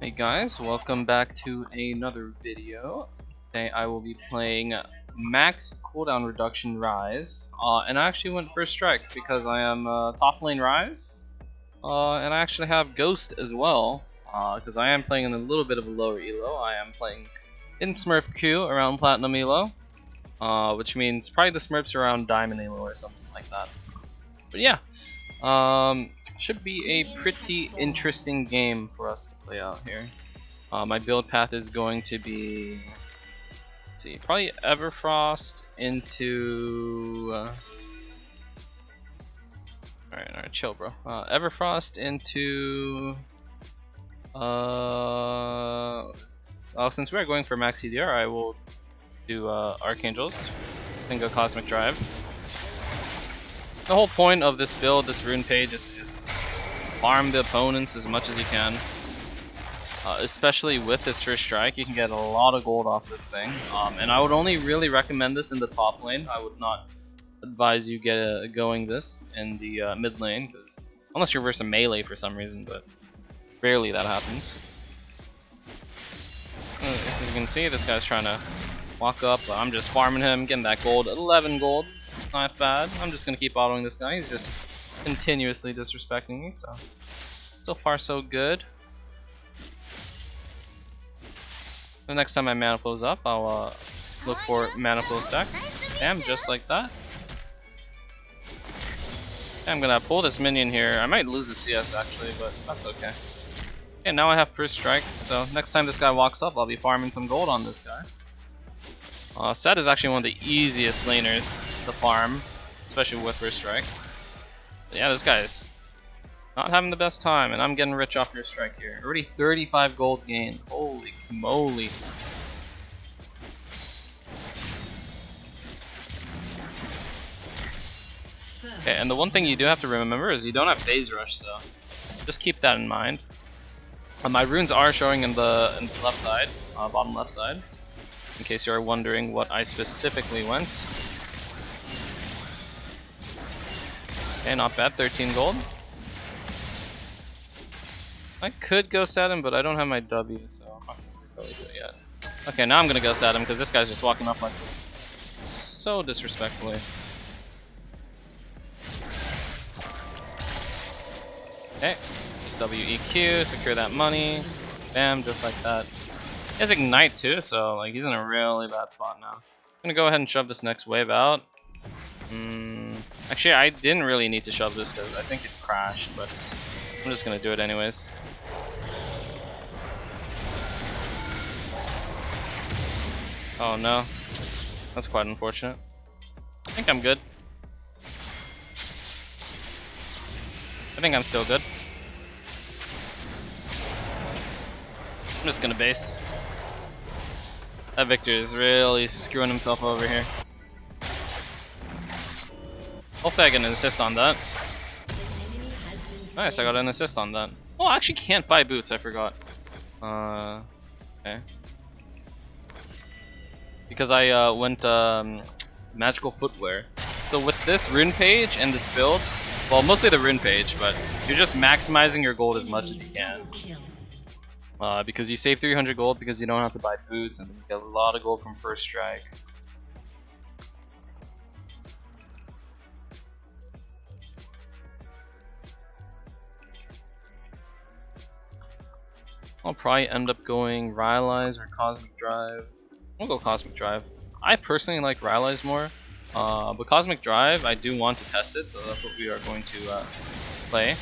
Hey guys, welcome back to another video. Today I will be playing max cooldown reduction Ryze, and I actually went first strike because I am top lane Ryze, and I actually have Ghost as well, because I am playing in a little bit of a lower elo. I am playing in Smurf Q around Platinum elo, which means probably the Smurfs around Diamond elo or something like that. But yeah, should be a pretty interesting game for us to play out here. My build path is going to be, let's see, probably Everfrost into, all right, chill, bro. Everfrost into, since we are going for max CDR, I will do Archangels and go Cosmic Drive. The whole point of this build, this rune page, is to just farm the opponents as much as you can. Especially with this first strike, you can get a lot of gold off this thing. And I would only really recommend this in the top lane. I would not advise you get going this in the mid lane, because unless you're versus melee for some reason, but rarely that happens. As you can see, this guy's trying to walk up, but I'm just farming him, getting that gold. 11 gold. Not bad. I'm just gonna keep autoing this guy. He's just continuously disrespecting me, so far so good. The next time my mana flows up, I'll look for mana flow stack. Damn, just like that. I'm gonna pull this minion here. I might lose the CS actually, but that's okay. And now I have first strike, so next time this guy walks up, I'll be farming some gold on this guy. Sett is actually one of the easiest laners to farm, especially with first strike. But yeah, this guy's not having the best time, and I'm getting rich off first strike here. Already 35 gold gained. Holy moly! Okay, and the one thing you do have to remember is you don't have phase rush, so just keep that in mind. My runes are showing in the left side, bottom left side, in case you are wondering what I specifically went. Okay, not bad, 13 gold. I could go Sett him, but I don't have my W, so I'm not gonna really do it yet. Okay, now I'm gonna go Sett him because this guy's just walking up like this so disrespectfully. Okay, just WEQ, secure that money. Bam, just like that. He has Ignite too, so like he's in a really bad spot now. I'm gonna go ahead and shove this next wave out. Actually, I didn't really need to shove this because I think it crashed, but I'm just gonna do it anyways. Oh no, that's quite unfortunate. I think I'm good. I think I'm still good. I'm just gonna base. That Victor is really screwing himself over here. Hopefully I get an assist on that. Nice, I got an assist on that. Oh, I actually can't buy boots, I forgot. Okay. Because I went magical footwear. So with this rune page and this build, well, mostly the rune page, but you're just maximizing your gold as much as you can. Because you save 300 gold because you don't have to buy boots, and you get a lot of gold from first strike. I'll probably end up going Rylai's or Cosmic Drive. I'll go Cosmic Drive. I personally like Rylai's more, but Cosmic Drive, I do want to test it, so that's what we are going to play.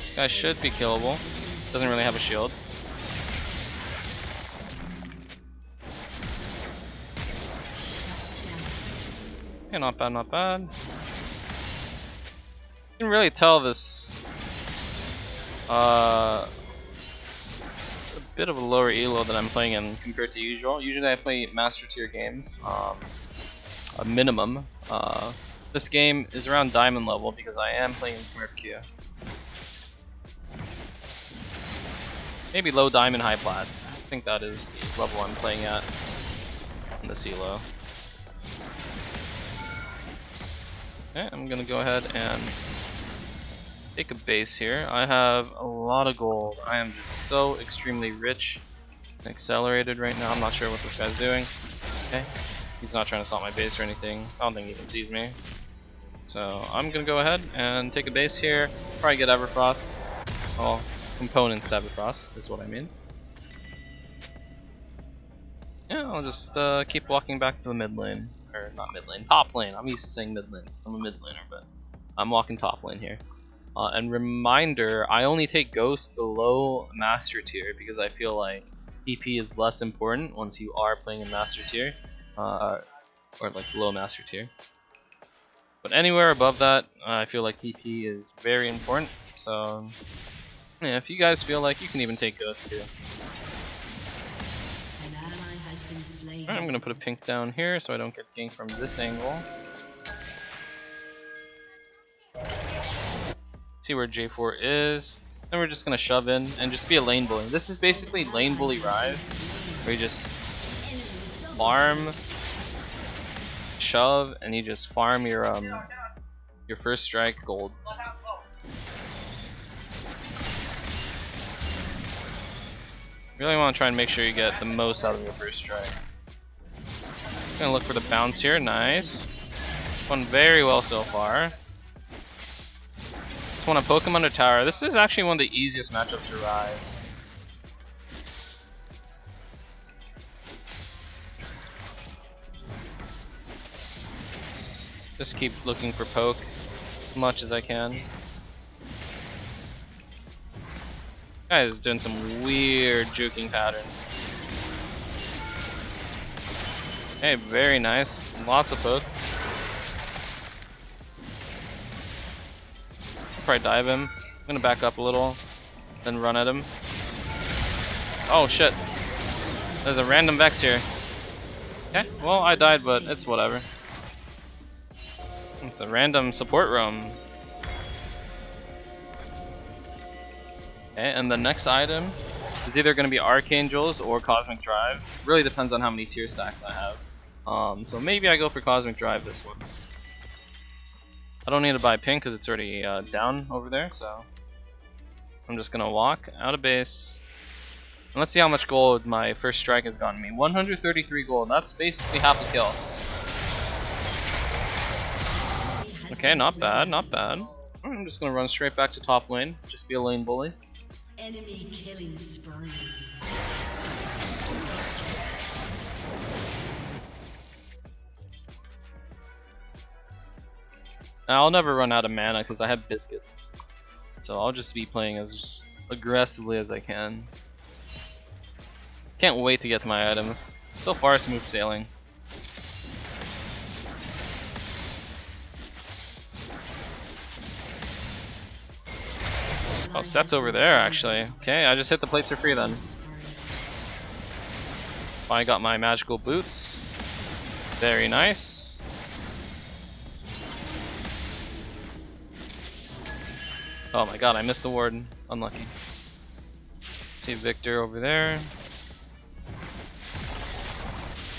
This guy should be killable. Doesn't really have a shield. Yeah, not bad, not bad. You can really tell this. It's a bit of a lower elo that I'm playing in compared to usual. Usually I play master tier games, a minimum. This game is around diamond level because I am playing Smurf Q. Maybe low diamond, high plat. I think that is the level I'm playing at in this elo. Okay, I'm gonna go ahead and take a base here. I have a lot of gold. I am just so extremely rich and accelerated right now. I'm not sure what this guy's doing. Okay, he's not trying to stop my base or anything. I don't think he even sees me. So I'm gonna go ahead and take a base here. Probably get Everfrost. Well, components to Everfrost is what I mean. Yeah, I'll just keep walking back to the mid lane. Or not mid lane, top lane. I'm used to saying mid lane. I'm a mid laner, but I'm walking top lane here. And reminder, I only take Ghost below Master tier because I feel like TP is less important once you are playing in Master tier. Or like below Master tier. But anywhere above that, I feel like TP is very important, so yeah, if you guys feel like you can even take Ghost too. Alright, I'm gonna put a pink down here so I don't get ganked from this angle. See where J4 is, then we're just gonna shove in and just be a lane bully. This is basically lane bully Ryze, where you just farm, shove, and you just farm your first strike gold. Really want to try and make sure you get the most out of your first strike. Gonna look for the bounce here. Nice. Done very well so far. Just want to poke him under tower. This is actually one of the easiest matchups to Ryze. Just keep looking for poke as much as I can. Guy is doing some weird juking patterns. Hey, very nice. Lots of poke. I'll probably dive him. I'm gonna back up a little, then run at him. Oh shit. There's a random Vex here. Okay, well I died, but it's whatever. It's a random support room. Okay, and the next item is either going to be Archangels or Cosmic Drive. Really depends on how many tier stacks I have. So maybe I go for Cosmic Drive this one. I don't need to buy pink because it's already down over there. So I'm just going to walk out of base. And let's see how much gold my first strike has gotten me. 133 gold. That's basically half a kill. Okay, not bad, not bad. I'm just gonna run straight back to top lane, just be a lane bully. Enemy killing spree. Now, I'll never run out of mana because I have biscuits, so I'll just be playing as just aggressively as I can. Can't wait to get to my items. So far, smooth sailing. Oh, Sett's over there actually. Okay, I just hit the plates for free then. I got my magical boots. Very nice. Oh my god, I missed the warden. Unlucky. See Victor over there.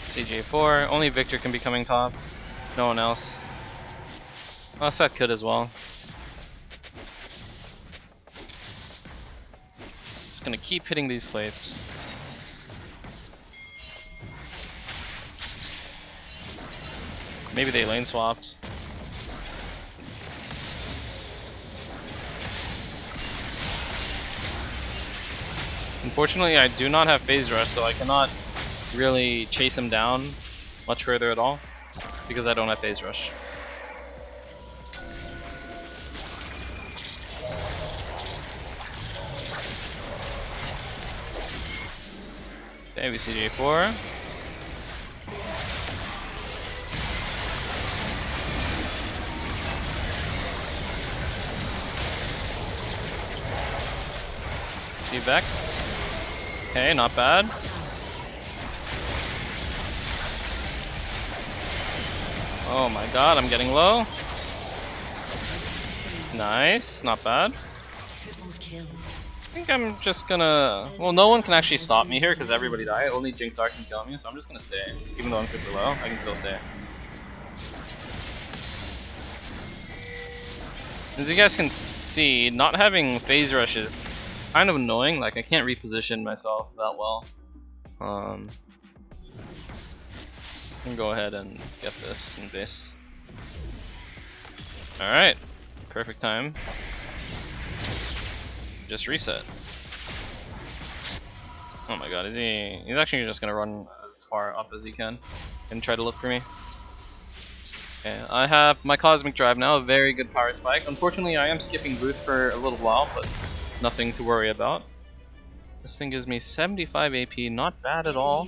See J4. Only Victor can be coming top. No one else. Well, Sett could as well. Gonna keep hitting these plates. Maybe they lane swapped. Unfortunately, I do not have phase rush, so I cannot really chase him down much further at all because I don't have phase rush. Okay, we see J4. See Vex. Okay, not bad. Oh my god, I'm getting low. Nice, not bad. I think I'm just gonna... Well, no one can actually stop me here because everybody died. Only Jinx Arc can kill me, so I'm just gonna stay. Even though I'm super low, I can still stay. As you guys can see, not having phase rush is kind of annoying. Like, I can't reposition myself that well. I can go ahead and get this and this. Alright, perfect time. Just reset. Oh my god, is he? He's actually just gonna run as far up as he can and try to look for me. Okay, I have my Cosmic Drive now, a very good power spike. Unfortunately, I am skipping boots for a little while, but nothing to worry about. This thing gives me 75 AP, not bad at all.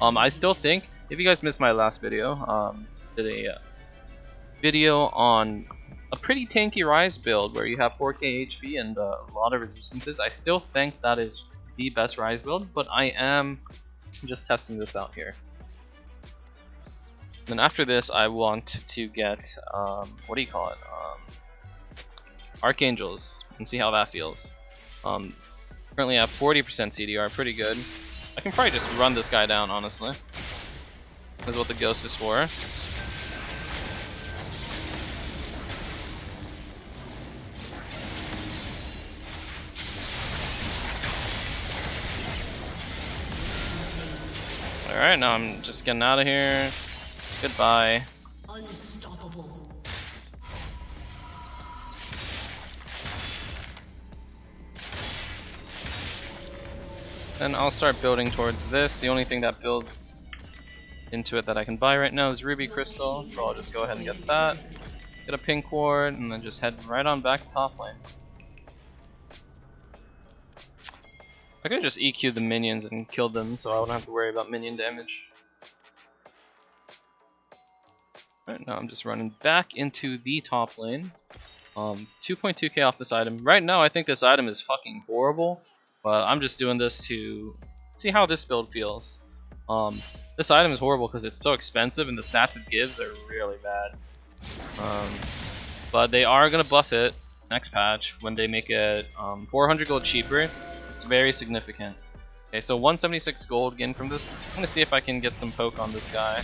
I still think, if you guys missed my last video, did a video on a pretty tanky Ryze build where you have 4k HP and a lot of resistances. I still think that is the best Ryze build, but I am just testing this out here. Then after this, I want to get, what do you call it, Archangels, and see how that feels. Currently I have 40% CDR, pretty good. I can probably just run this guy down, honestly. That's what the ghost is for. Alright, now I'm just getting out of here. Goodbye. Unstoppable. Then I'll start building towards this. The only thing that builds into it that I can buy right now is Ruby Crystal, so I'll just go ahead and get that. Get a pink ward, and then just head right on back to top lane. I could just EQ the minions and kill them, so I wouldn't have to worry about minion damage. Right now I'm just running back into the top lane. 2.2k off this item. Right now I think this item is fucking horrible, but I'm just doing this to see how this build feels. This item is horrible because it's so expensive and the stats it gives are really bad. But they are going to buff it next patch when they make it 400 gold cheaper. It's very significant. Okay, so 176 gold again from this. I'm going to see if I can get some poke on this guy.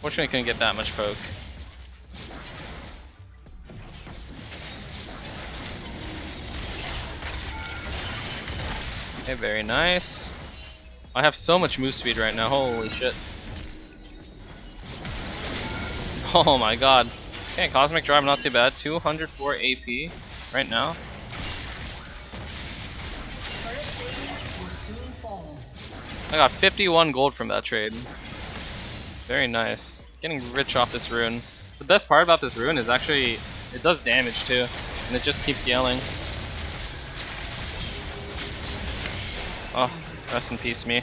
Fortunately, I couldn't get that much poke. Okay, very nice. I have so much move speed right now, holy shit. Oh my god. Okay, Cosmic Drive, not too bad. 204 AP right now. I got 51 gold from that trade. Very nice. Getting rich off this rune. The best part about this rune is actually it does damage too, and it just keeps scaling. Oh, rest in peace me.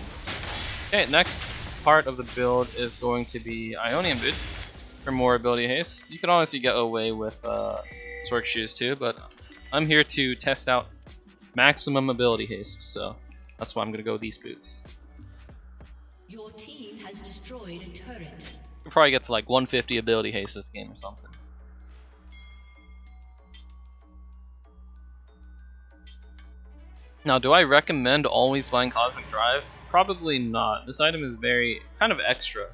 Okay, next part of the build is going to be Ionian Boots for more ability haste. You can honestly get away with Sorc Shoes too, but I'm here to test out maximum ability haste, so that's why I'm going to go with these boots. Your team has destroyed a turret. We'll probably get to like 150 ability haste this game or something. Now, do I recommend always buying Cosmic Drive? Probably not. This item is very kind of extra.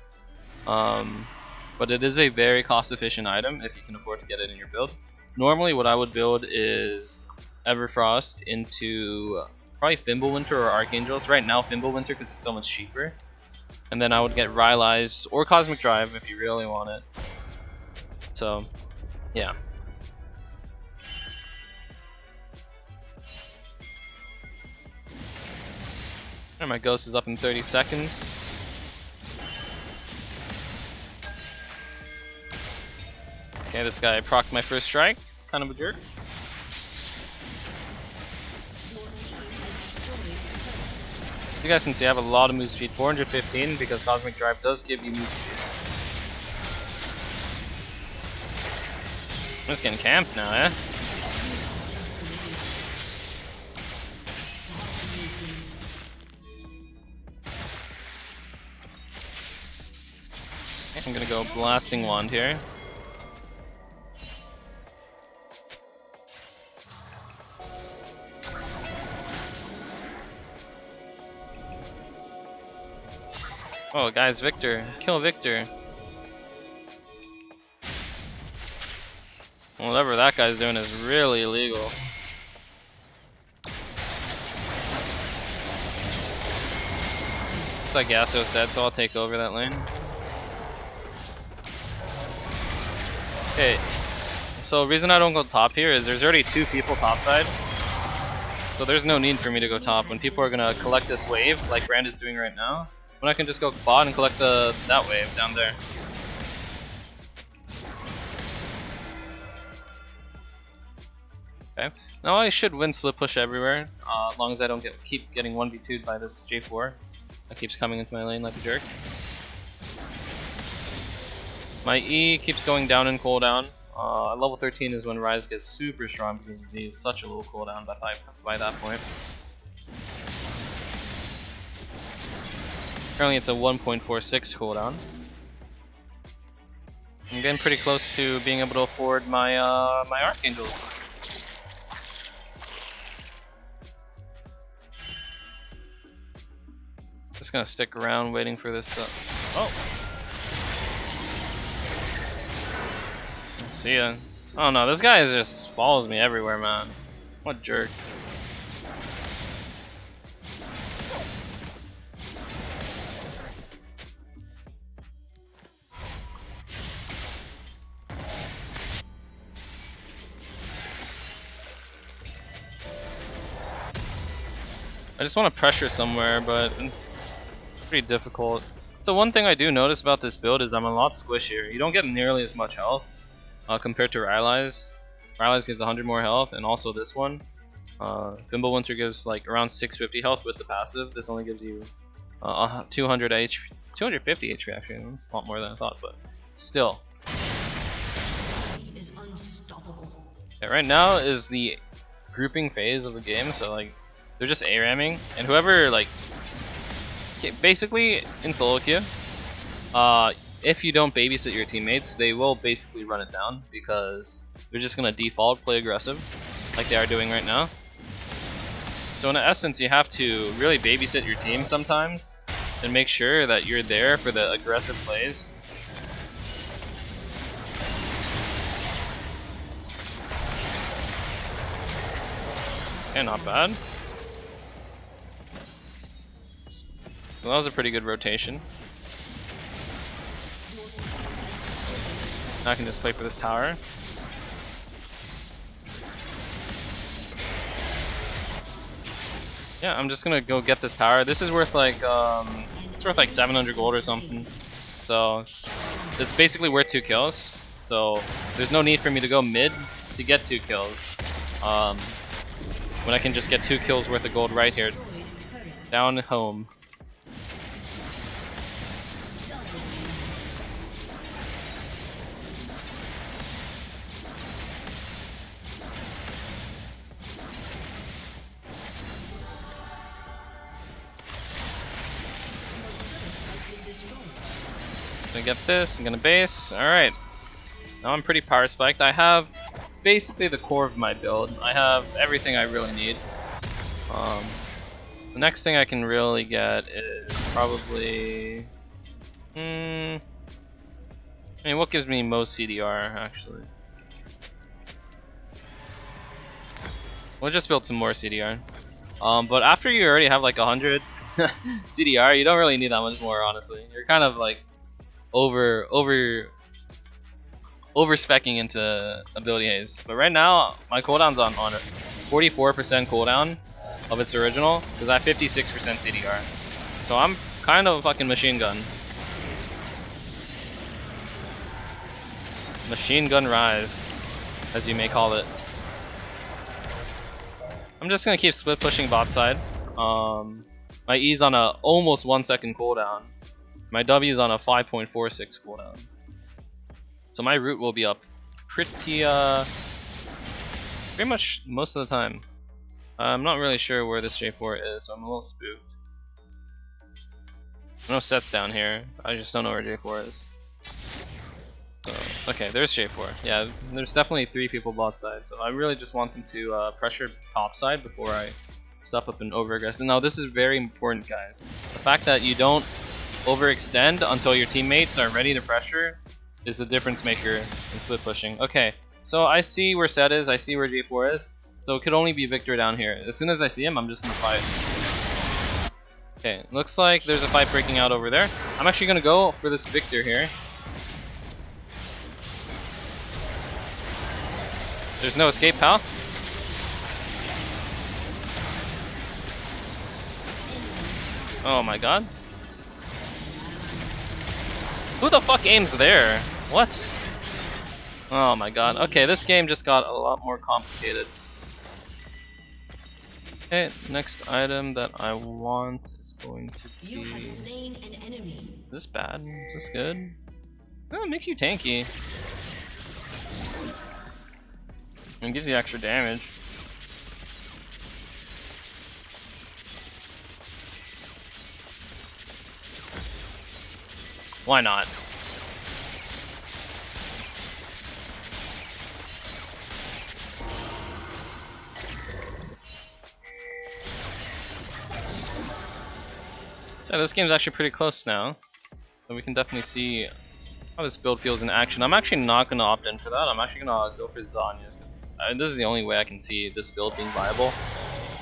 But it is a very cost efficient item if you can afford to get it in your build. Normally what I would build is Everfrost into probably Fimbulwinter or Archangels. Right now Fimbulwinter because it's so much cheaper. And then I would get Rylai's or Cosmic Drive if you really want it. So, yeah. And my ghost is up in 30 seconds. Okay, this guy procced my first strike. Kind of a jerk. As you guys can see, I have a lot of move speed, 415, because Cosmic Drive does give you move speed. I'm just getting camped now, eh? I'm gonna go Blasting Wand here. Oh guys, Victor. Kill Victor. Whatever that guy's doing is really illegal. Looks like Gasto's dead, so I'll take over that lane. Okay, so the reason I don't go top here is there's already two people topside. So there's no need for me to go top. When people are gonna collect this wave, like Brand is doing right now, when I can just go bot and collect that wave down there. Okay, now I should win split push everywhere, as long as I don't keep getting 1v2'd by this J4. That keeps coming into my lane like a jerk. My E keeps going down in cooldown. Level 13 is when Ryze gets super strong because he is such a low cooldown by that point. Currently it's a 1.46 cooldown. I'm getting pretty close to being able to afford my, my Archangels. Just gonna stick around waiting for this. See ya. Oh no, this guy just follows me everywhere, man. What a jerk. I just want to pressure somewhere, but it's pretty difficult. The one thing I do notice about this build is I'm a lot squishier. You don't get nearly as much health. Compared to Rylai's. Rylai's gives 100 more health, and also this one. Fimbulwinter gives like around 650 health with the passive. This only gives you 250 HP actually. It's a lot more than I thought, but still. Yeah, right now is the grouping phase of the game, so like they're just A-ramming, and whoever like basically in solo queue. If you don't babysit your teammates, they will basically run it down because they're just going to default play aggressive like they are doing right now. So in essence, you have to really babysit your team sometimes and make sure that you're there for the aggressive plays. And not bad. Well, that was a pretty good rotation. I can just play for this tower. Yeah, I'm just gonna go get this tower. This is worth like it's worth like 700 gold or something. So it's basically worth 2 kills. So there's no need for me to go mid to get 2 kills. When I can just get 2 kills worth of gold right here, down home. Gonna get this, I'm gonna base. Alright. Now I'm pretty power spiked. I have basically the core of my build. I have everything I really need. The next thing I can really get is probably... I mean, what gives me most CDR, actually? We'll just build some more CDR. But after you already have like 100 CDR, you don't really need that much more, honestly. You're kind of like... over-speccing into ability haze. But right now, my cooldown's on 44% cooldown of its original, because I have 56% CDR. So I'm kind of a fucking machine gun. Machine gun Ryze, as you may call it. I'm just gonna keep split pushing bot side. My E's on a almost 1 second cooldown. My W is on a 5.46 cooldown, so my root will be up pretty much most of the time. I'm not really sure where this J4 is, so I'm a little spooked. I know Sett's down here, I just don't know where J4 is. So, okay, there's J4. Yeah, there's definitely 3 people bot side, so I really just want them to pressure top side before I step up and over-aggress. Now this is very important, guys. The fact that you don't overextend until your teammates are ready to pressure is the difference maker in split pushing. Okay, So I see where Sett is, I see where J4 is, so it could only be Victor down here. As soon as I see him, I'm just gonna fight. Okay, looks like there's a fight breaking out over there. I'm actually gonna go for this Victor here. There's no escape, pal. Oh my god. Who the fuck aims there? What? Oh my god. Okay, this game just got a lot more complicated. Okay, next item that I want is going to be... You have slain an enemy. Is this bad? Is this good? Oh, it makes you tanky. It gives you extra damage. Why not? Yeah, this game's actually pretty close now, so we can definitely see how this build feels in action. I'm actually not going to opt in for that. I'm actually going to go for Zhonya's, because this is the only way I can see this build being viable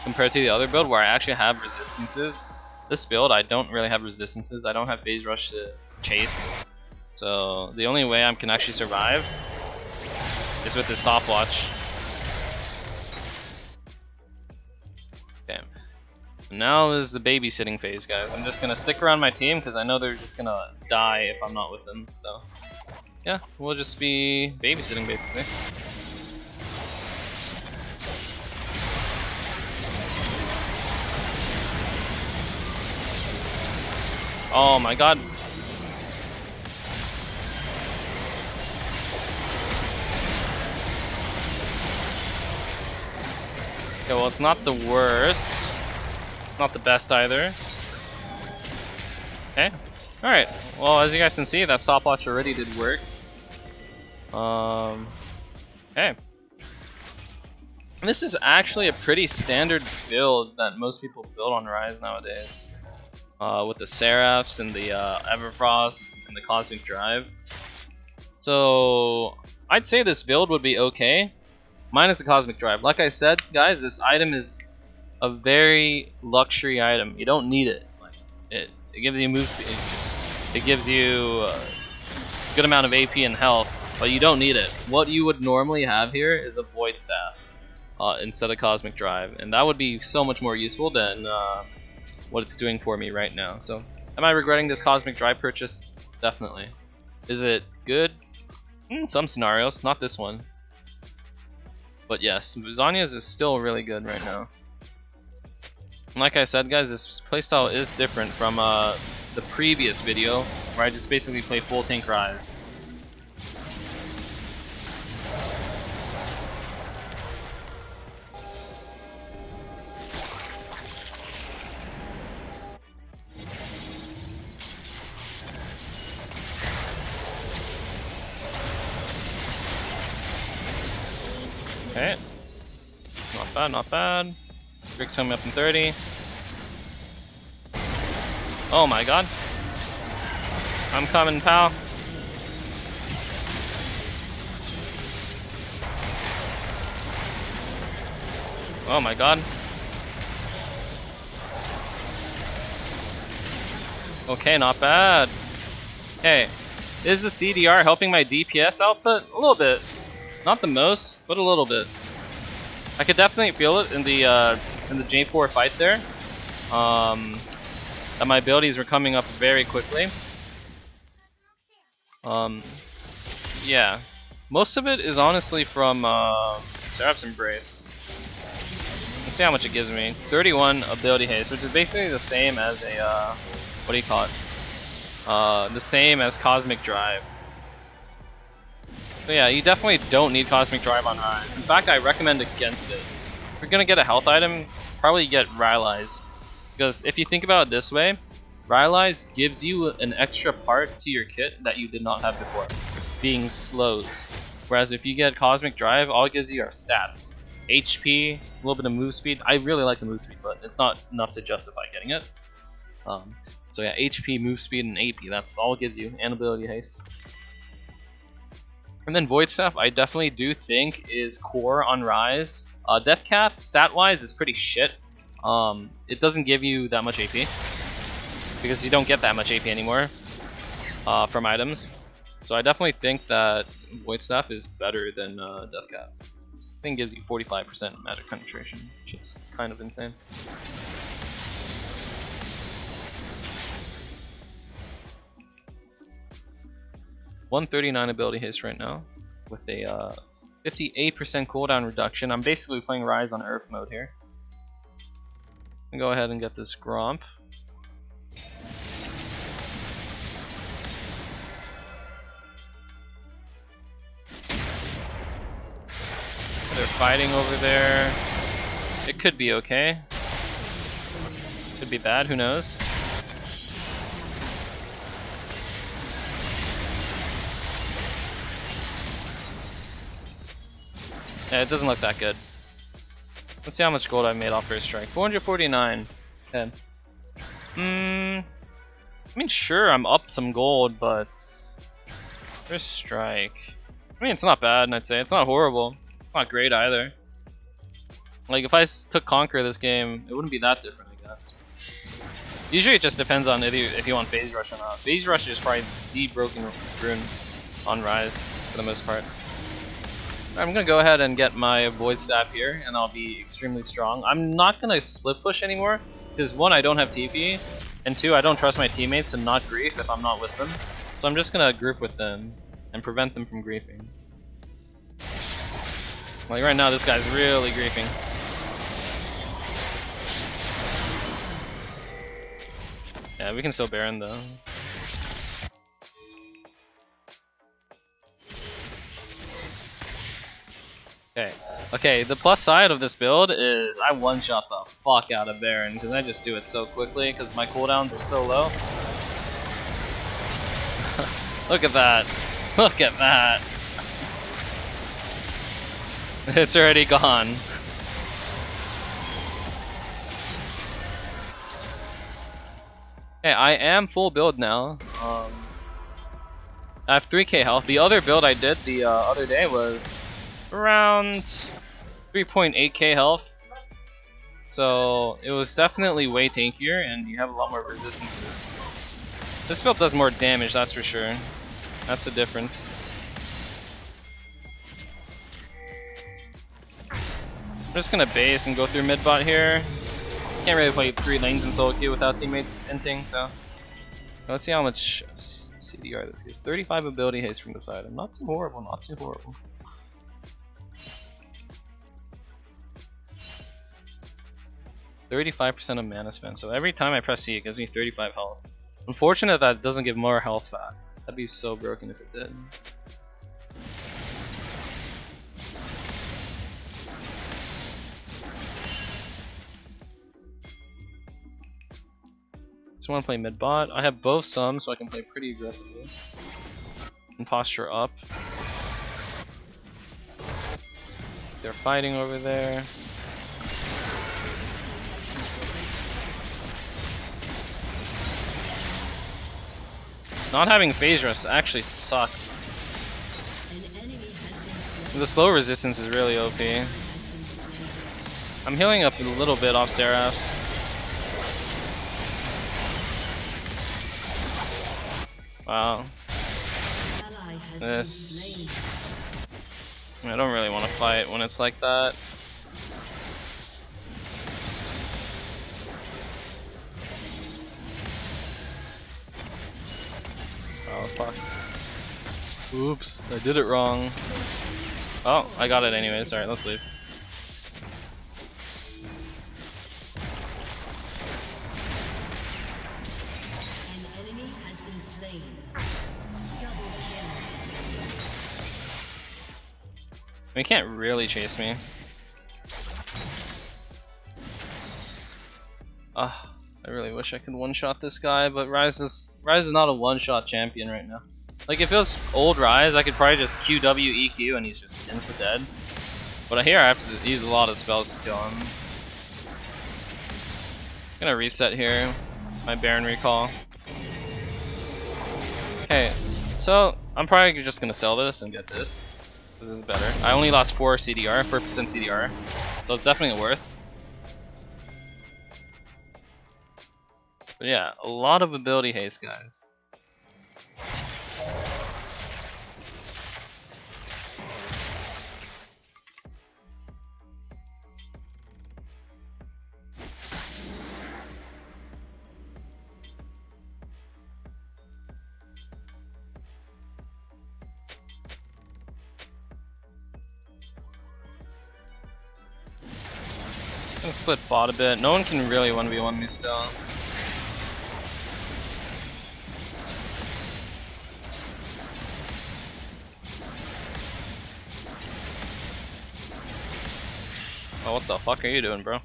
compared to the other build where I actually have resistances. This build, I don't really have resistances. I don't have phase rush to chase, so the only way I can actually survive is with this stopwatch. Damn. Now is the babysitting phase, guys. I'm just gonna stick around my team because I know they're just gonna die if I'm not with them. So yeah, we'll just be babysitting basically. Oh my god. Okay, well, it's not the worst. It's not the best either. Okay. Alright. Well, as you guys can see, that stopwatch already did work. Okay. This is actually a pretty standard build that most people build on Ryze nowadays. With the Seraph's and the Everfrost and the Cosmic Drive. So, I'd say this build would be okay. Minus the Cosmic Drive. Like I said, guys, this item is a very luxury item. You don't need it. Like, it gives you move speed. It gives you a good amount of AP and health, but you don't need it. What you would normally have here is a Void Staff instead of Cosmic Drive, and that would be so much more useful than what it's doing for me right now. So, am I regretting this Cosmic Drive purchase? Definitely. Is it good? In some scenarios, not this one. But yes, Zhonya's is still really good right now. And like I said, guys, this playstyle is different from the previous video where I just basically play full tank Ryze. Okay, not bad, not bad. Rick's coming up in 30. Oh my god. I'm coming, pal. Oh my god. Okay, not bad. Hey, is the CDR helping my DPS output? A little bit. Not the most, but a little bit. I could definitely feel it in the J4 fight there. That my abilities were coming up very quickly. Yeah, most of it is honestly from Seraph's Embrace. Let's see how much it gives me. 31 ability haste, which is basically the same as a what do you call it? The same as Cosmic Drive. So yeah, you definitely don't need Cosmic Drive on Ryze. In fact, I recommend against it. If you're going to get a health item, probably get Rylai's. Because if you think about it this way, Rylai's gives you an extra part to your kit that you did not have before, being slows. Whereas if you get Cosmic Drive, all it gives you are stats. HP, a little bit of move speed. I really like the move speed, but it's not enough to justify getting it. So yeah, HP, move speed, and AP, that's all it gives you, and ability haste. And then Void Staff, I definitely do think is core on Ryze. Deathcap, stat-wise, is pretty shit. It doesn't give you that much AP, because you don't get that much AP anymore from items. So I definitely think that Void Staff is better than Deathcap. This thing gives you 45% magic penetration, which is kind of insane. .139 ability haste right now with a 58% cooldown reduction. I'm basically playing Ryze on Earth mode here. I'm gonna go ahead and get this Gromp. They're fighting over there. It could be okay. Could be bad, who knows? Yeah, it doesn't look that good. Let's see how much gold I made off first strike. 449. Okay. I mean, sure, I'm up some gold, but first strike. I mean, it's not bad, I'd say. It's not horrible. It's not great either. Like, if I took Conqueror this game, it wouldn't be that different, I guess. Usually, it just depends on if you want phase rush or not. Phase rush is probably the broken rune on Ryze for the most part. I'm gonna go ahead and get my Void Staff here, and I'll be extremely strong. I'm not gonna split push anymore, because one, I don't have TP, and two, I don't trust my teammates to not grief if I'm not with them. So I'm just gonna group with them and prevent them from griefing. Like right now, this guy's really griefing. Yeah, we can still Baron though. Okay. Okay, the plus side of this build is I one-shot the fuck out of Baron because I just do it so quickly because my cooldowns are so low. Look at that. Look at that. It's already gone. Hey, I am full build now. I have 3k health. The other build I did the other day was around 3.8k health, so it was definitely way tankier and you have a lot more resistances. This build does more damage, that's for sure. That's the difference. I'm just gonna base and go through mid bot here. Can't really play 3 lanes in solo queue without teammates inting, so let's see how much CDR this gives. 35 ability haste from the side. Not too horrible, not too horrible. .35% of mana spend, so every time I press C it gives me 35 health. Unfortunate that it doesn't give more health back. That'd be so broken if it did. Just want to play mid bot. I have both sums so I can play pretty aggressively. And posture up. They're fighting over there. Not having phase rush actually sucks. The slow resistance is really OP. I'm healing up a little bit off Seraph's. Wow. This. I don't really want to fight when it's like that. Oh fuck. Oops, I did it wrong. Oh, I got it anyways. Alright, let's leave. An enemy has been slain. Double kill. They can't really chase me. Ah. I really wish I could one-shot this guy, but Ryze is not a one-shot champion right now. Like, if it was old Ryze, I could probably just QW, EQ, and he's just insta-dead. But here I have to use a lot of spells to kill him. I'm gonna reset here, my Baron recall. Okay, so I'm probably just gonna sell this and get this. This is better. I only lost 4% CDR, so it's definitely worth. But yeah, a lot of ability haste, guys. I'm gonna split bot a bit. No one can really 1v1 me still. Oh, what the fuck are you doing, bro?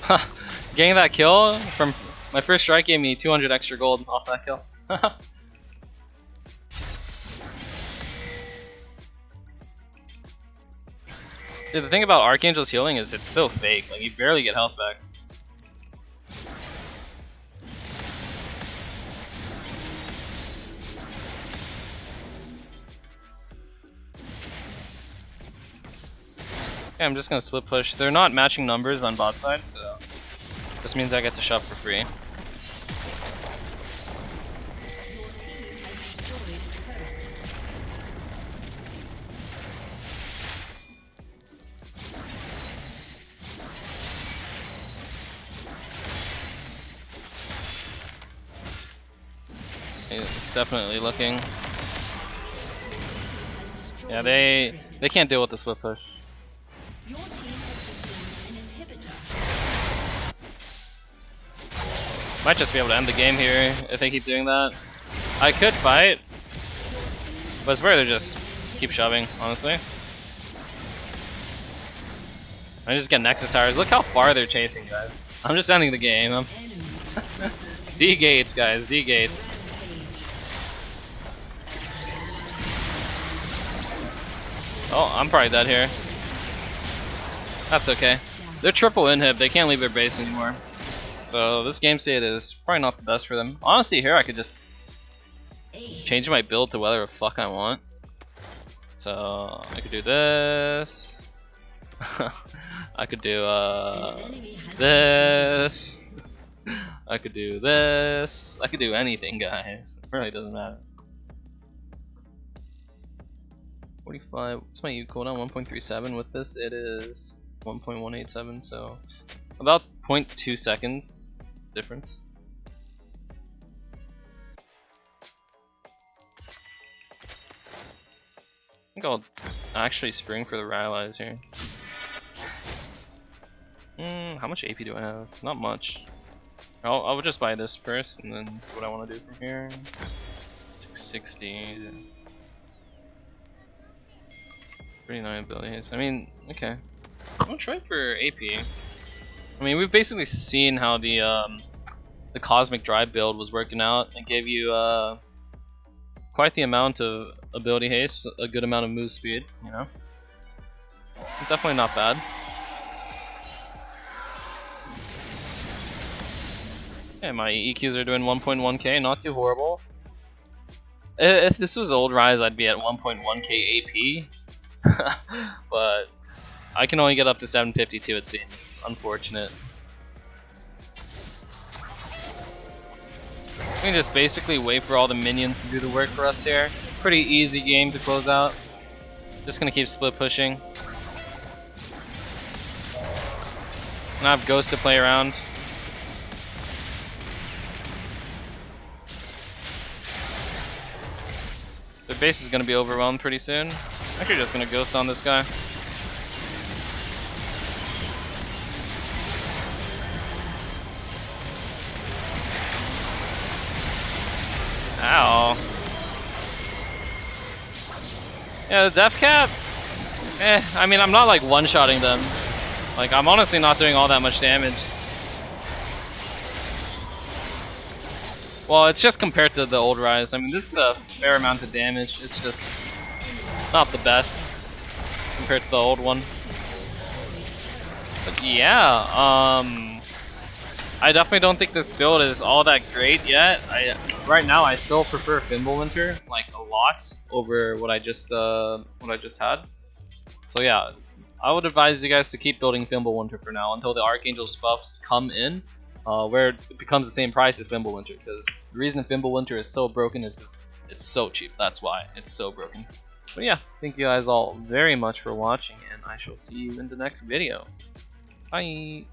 Ha! Getting that kill from my first strike gave me 200 extra gold off that kill. Dude, the thing about Archangel's healing is it's so fake, like you barely get health back. Okay, I'm just gonna split push. They're not matching numbers on bot side, so this means I get to shop for free. Definitely looking. Yeah, they can't deal with the split push. Might just be able to end the game here if they keep doing that. I could fight, but it's better to just keep shoving, honestly. I just get Nexus Towers. Look how far they're chasing, guys. I'm just ending the game. D gates, guys. D gates. Oh, I'm probably dead here. That's okay. They're triple inhib, they can't leave their base anymore. So this game state is probably not the best for them. Honestly, here I could just change my build to whatever the fuck I want. So I could do this. I could do this. I could do this. I could do anything, guys. It really doesn't matter. 45, what's my U cooldown? 1.37. With this, it is 1.187, so about 0.2 seconds difference. I think I'll actually spring for the Rylai's here. How much AP do I have? Not much. I'll just buy this first, and then see what I want to do from here. 660. Pretty nice abilities. I mean, okay. I'll try for AP. I mean, we've basically seen how the Cosmic Drive build was working out. It gave you quite the amount of ability haste, a good amount of move speed, you know. Definitely not bad. Okay, my EQs are doing 1.1k, not too horrible. If this was old Ryze, I'd be at 1.1k AP. But I can only get up to 752, it seems. Unfortunate. We can just basically wait for all the minions to do the work for us here. Pretty easy game to close out. Just gonna keep split pushing. And I have Ghost to play around. Their base is gonna be overwhelmed pretty soon. Actually, just gonna ghost on this guy. Ow. Yeah, the Deathcap? I mean, I'm not like one-shotting them. Like, I'm honestly not doing all that much damage. Well, it's just compared to the old Ryze. I mean, this is a fair amount of damage. It's just not the best compared to the old one. But yeah, I definitely don't think this build is all that great yet. Right now I still prefer Fimbulwinter like a lot over what I just had. So yeah, I would advise you guys to keep building Fimbulwinter for now until the Archangel's buffs come in, where it becomes the same price as Fimbulwinter. Because the reason Fimbulwinter is so broken is it's so cheap. That's why it's so broken. But yeah, thank you guys all very much for watching, and I shall see you in the next video. Bye.